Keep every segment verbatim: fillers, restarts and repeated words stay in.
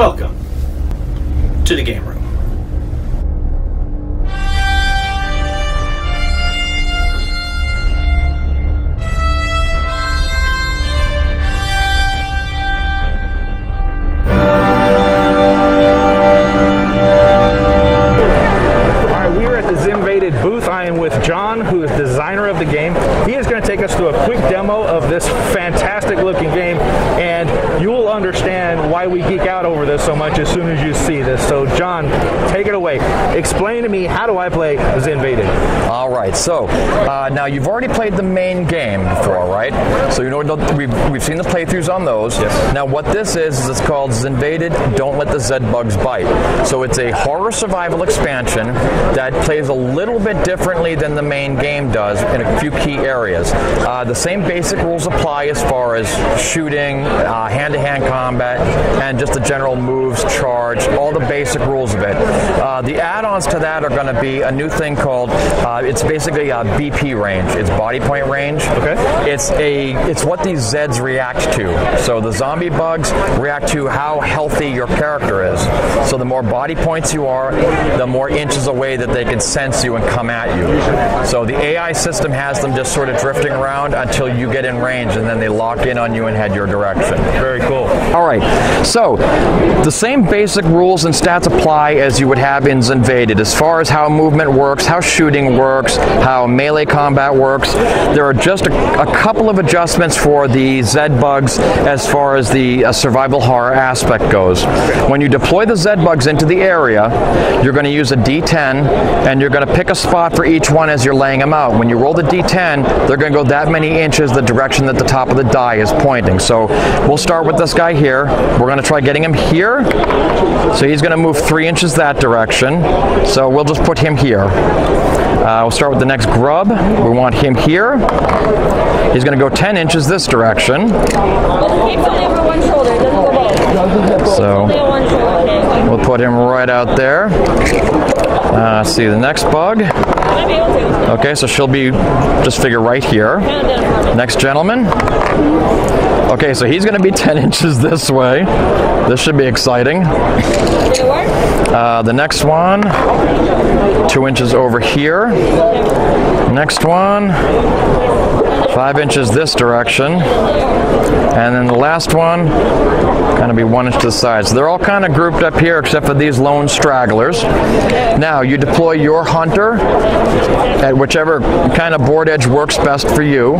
Welcome to the game room. As soon as you see this. So John, take it away. Explain to me, how do I play ZynVaded? All right, so uh, now you've already played the main game before, right? So you know we've, we've seen the playthroughs on those. Yes. Now what this is, is it's called ZynVaded, Don't Let the Zed Bugs Bite. So it's a horror survival expansion that plays a little bit differently than the main game does in a few key areas. Uh, the same basic rules apply as far as shooting, uh, hand-to-hand combat, and just the general moves, charge, all the basic rules of it. Uh, the add-ons to that are going to be a new thing called, uh, it's basically a B P range. It's body point range. Okay. It's a, it's what these Zeds react to. So the zombie bugs react to how healthy your character is. So the more body points you are, the more inches away that they can sense you and come at you. So the A I system has them just sort of drifting around until you get in range, and then they lock in on you and head your direction. Very cool. All right. So the same Same basic rules and stats apply as you would have in ZynVaded as far as how movement works, how shooting works, how melee combat works. There are just a, a couple of adjustments for the Zed Bugs as far as the uh, survival horror aspect goes. When you deploy the Zed Bugs into the area, you're going to use a D ten, and you're going to pick a spot for each one as you're laying them out. When you roll the D ten, they're going to go that many inches the direction that the top of the die is pointing. So we'll start with this guy here. We're going to try getting him here. So he's going to move three inches that direction. So we'll just put him here. Uh, we'll start with the next grub. We want him here. He's going to go ten inches this direction. So we'll put him right out there. Uh, see the next bug. Okay, so she'll be just figure right here. Next gentleman. Okay, so he's going to be ten inches this way. This should be exciting. Uh, the next one, two inches over here. Next one, five inches this direction. And then the last one, kind of be one inch to the side. So they're all kind of grouped up here except for these lone stragglers. Now you deploy your hunter at whichever kind of board edge works best for you.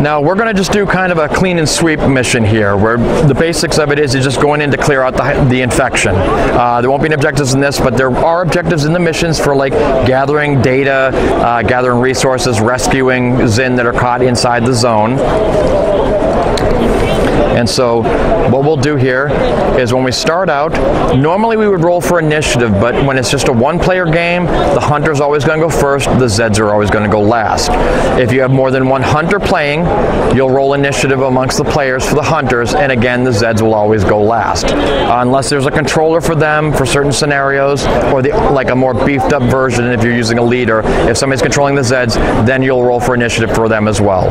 Now we're going to just do kind of a clean and sweep mission here, where the basics of it is you're just going in to clear out the, the infection. Uh, there won't be any objectives in this, but there are objectives in the missions for like gathering data, uh, gathering resources, rescuing Zyn that are caught inside the zone. And so what we'll do here is when we start out, normally we would roll for initiative, but when it's just a one-player game, the hunter's always going to go first, the Zeds are always going to go last. If you have more than one hunter playing, you'll roll initiative amongst the players for the hunters, and again, the Zeds will always go last. Uh, unless there's a controller for them for certain scenarios, or the, like a more beefed-up version if you're using a leader. If somebody's controlling the Zeds, then you'll roll for initiative for them as well.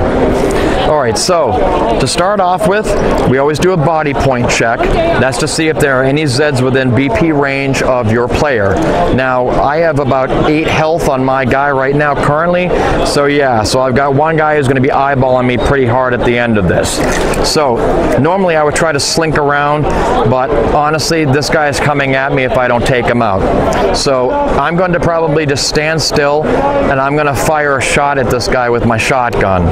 All right, so to start off with, we always do a body point check. That's to see if there are any Zeds within B P range of your player. Now, I have about eight health on my guy right now currently. So yeah, so I've got one guy who's going to be eyeballing me pretty hard at the end of this. So normally I would try to slink around, but honestly, this guy is coming at me if I don't take him out. So I'm going to probably just stand still, and I'm going to fire a shot at this guy with my shotgun.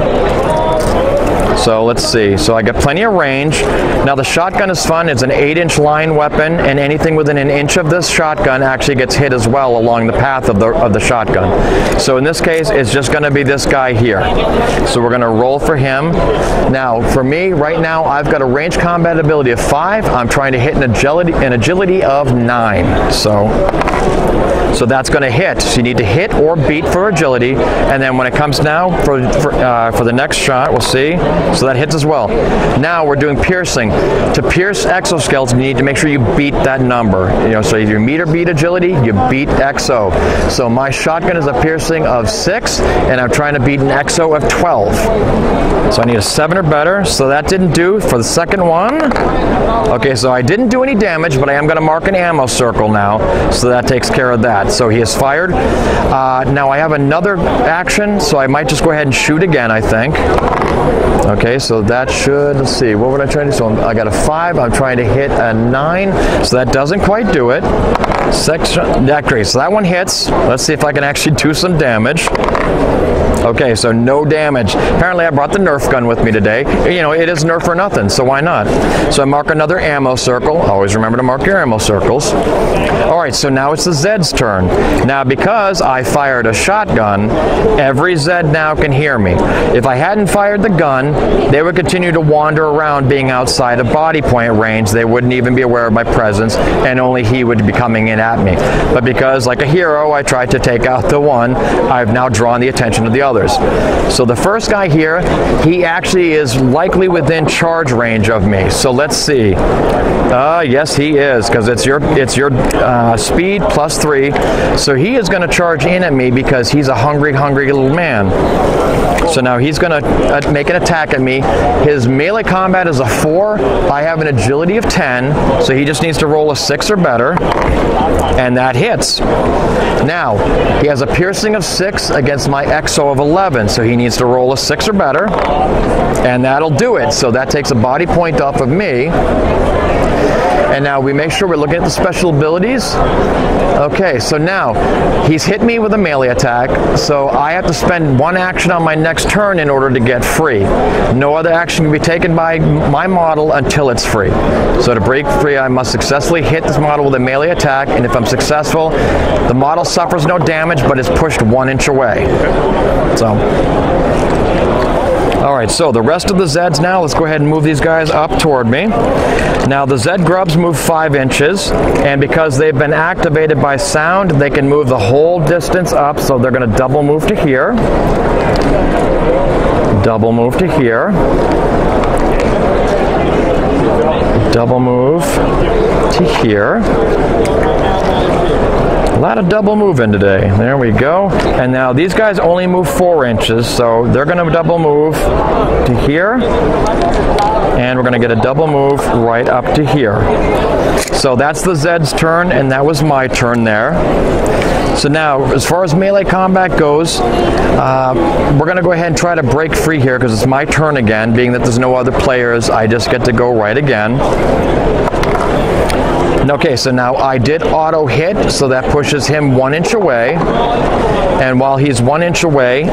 So let's see. So I got plenty of range. Now the shotgun is fun. It's an eight inch line weapon, and anything within an inch of this shotgun actually gets hit as well along the path of the of the shotgun. So in this case, it's just going to be this guy here. So we're going to roll for him. Now for me, right now, I've got a range combat ability of five. I'm trying to hit an agility an agility of nine. So. So that's going to hit. So you need to hit or beat for agility, and then when it comes now for for, uh, for the next shot, we'll see. So that hits as well. Now we're doing piercing. To pierce exoskeletons, you need to make sure you beat that number. You know, so if you meet or beat agility, you beat exo. So my shotgun is a piercing of six, and I'm trying to beat an exo of twelve. So I need a seven or better. So that didn't do for the second one. Okay, so I didn't do any damage, but I am going to mark an ammo circle now. So that takes care of that. So he is fired. Uh, now I have another action, so I might just go ahead and shoot again, I think. Okay, so that should, let's see, what would I try to do? So I got a five, I'm trying to hit a nine, so that doesn't quite do it. Six, that great, so that one hits. Let's see if I can actually do some damage. Okay, so no damage. Apparently I brought the Nerf gun with me today. You know, it is Nerf or nothing, so why not? So I mark another ammo circle. Always remember to mark your ammo circles. All right, so now it's the Zed's turn. Now because I fired a shotgun, every Zed now can hear me. If I hadn't fired the gun, they would continue to wander around being outside of body point range. They wouldn't even be aware of my presence, and only he would be coming in at me. But because, like a hero, I tried to take out the one, I've now drawn the attention of the other. Others. So the first guy here, he actually is likely within charge range of me. So let's see. Uh, yes, he is, because it's your it's your uh, speed plus three. So he is going to charge in at me because he's a hungry, hungry little man. So now he's going to make an attack at me. His melee combat is a four. I have an agility of ten. So he just needs to roll a six or better. And that hits. Now, he has a piercing of six against my exo of eleven, so he needs to roll a six or better, and that'll do it. So that takes a body point off of me. And now we make sure we're looking at the special abilities. Okay, so now he's hit me with a melee attack, so I have to spend one action on my next turn in order to get free. No other action can be taken by my model until it's free. So to break free, I must successfully hit this model with a melee attack, and if I'm successful, the model suffers no damage but is pushed one inch away. So. Alright, so the rest of the Zeds now, let's go ahead and move these guys up toward me. Now the Zed grubs move five inches, and because they've been activated by sound, they can move the whole distance up, so they're going to double move to here. Double move to here. Double move to here. A lot of double moving today. There we go. And now these guys only move four inches, so they're going to double move to here. And we're going to get a double move right up to here. So that's the Zed's turn, and that was my turn there. So now, as far as melee combat goes, uh, we're going to go ahead and try to break free here because it's my turn again. Being that there's no other players, I just get to go right again. Okay, so now I did auto hit, so that pushes him one inch away. And while he's one inch away,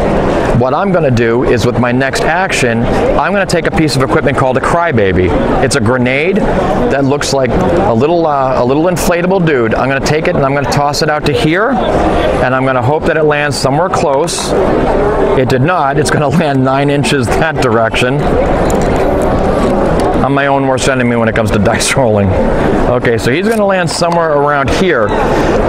what I'm going to do is with my next action, I'm going to take a piece of equipment called a Crybaby. It's a grenade that looks like a little uh, a little inflatable dude. I'm going to take it and I'm going to toss it out to here, and I'm going to hope that it lands somewhere close. It did not. It's going to land nine inches that direction. I'm my own worst enemy when it comes to dice rolling. Okay, so he's going to land somewhere around here.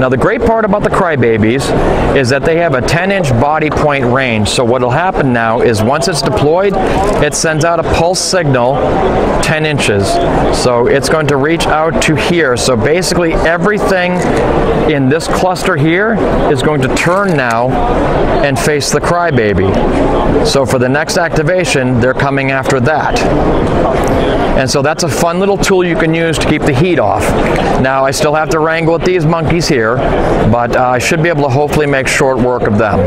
Now the great part about the Crybabies is that they have a ten inch body point range. So what will happen now is once it's deployed, it sends out a pulse signal ten inches. So it's going to reach out to here. So basically everything in this cluster here is going to turn now and face the Crybaby. So for the next activation, they're coming after that. And so that's a fun little tool you can use to keep the heat off. Now I still have to wrangle with these monkeys here, but uh, I should be able to hopefully make short work of them.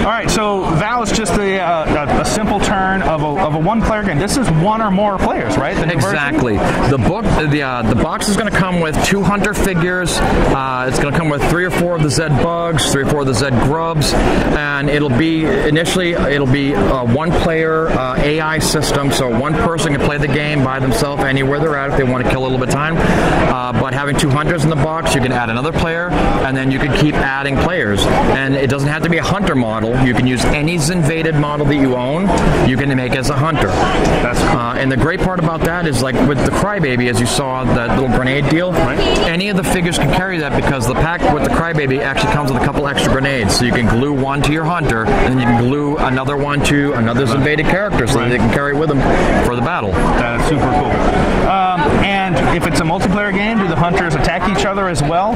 All right, so that was just a, uh, a simple turn of a, of a one-player game. This is one or more players, right? The exactly. The book, the uh, the box is going to come with two hunter figures. Uh, it's going to come with three or four of the Zed Bugs, three or four of the Zed Grubs, and it'll be initially it'll be a one-player uh, A I system, so one person can play the game by themselves anywhere they're at if they want to kill a little bit of time. Uh, but having two hunters in the box, you can add another player, and then you can keep adding players. And it doesn't have to be a hunter model. You can use any ZynVaded model that you own. You going to make as a hunter. That's cool. Uh, and the great part about that is, like with the Crybaby, as you saw, that little grenade deal, right. Any of the figures can carry that because the pack with the Crybaby actually comes with a couple extra grenades. So you can glue one to your hunter, and then you can glue another one to another ZynVaded character so right. that they can carry it with them for the battle. That's super cool. Um, and if it's a multiplayer game, do the hunters attack each other as well?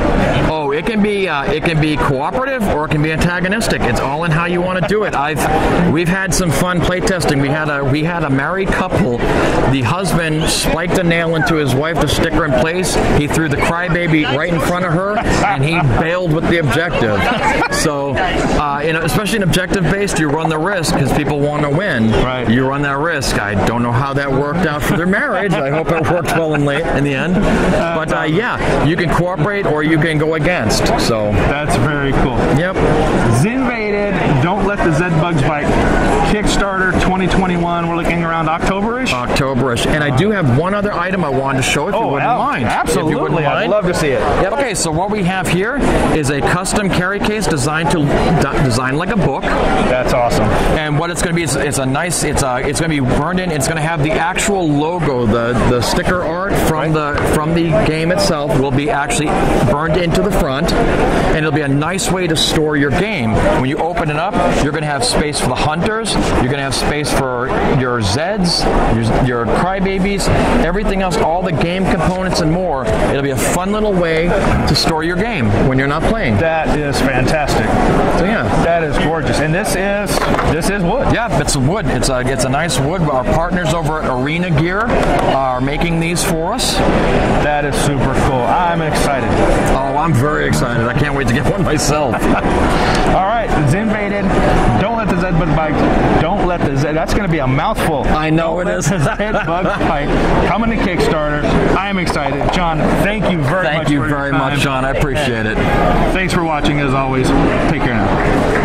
Oh, it can be uh, it can be cooperative or it can be antagonistic. It's all in how you want to do it. I've we've had some fun playtesting. We had a we had a married couple. The husband spiked a nail into his wife to stick her in place. He threw the Crybaby right in front of her, and he bailed with the objective. So, uh, you know, especially in objective-based, you run the risk because people want to win. Right. You run that risk. I don't know how that worked out for their marriage. I hope it worked well in, late, in the end. But uh, yeah, you can cooperate or you can go against. So that's very cool. Yep. ZynVaded. Don't let the Zed Bugs bite. Kickstarter twenty twenty-one. We're looking around October-ish. October-ish. And I do have one other item I wanted to show if oh, you wouldn't ab mind. Absolutely. If you wouldn't mind. I'd love to see it. Yep. Okay, so what we have here is a custom carry case designed to design like a book. That's awesome. And what it's going to be is it's a nice. It's a. It's going to be burned in. It's going to have the actual logo, the the sticker art from right. the from the game itself will be actually burned into the front, and it'll be a nice way to store your game. When you open it up, you're going to have space for the hunters. You're going to have space for your Zeds, your, your Crybabies, everything else, all the game components and more. It'll be a fun little way to store your game when you're not playing. That is fantastic. So yeah, that is gorgeous. And this is this is wood. Yeah, it's wood. It's a it's a nice wood. Our partners over at Arena Gear are making these for us. That is super cool. I'm excited. Oh, I'm very excited. I can't wait to get one myself. All right, ZynVaded. Don't let the Zed Bugs bite. Don't let the Zed. That's going to be a mouthful. I know it is. Zed Bugs bite. Coming to Kickstarter. I'm excited. John, thank you very much. Thank you very much, John. I appreciate it. Thanks for watching, as always. Take care now.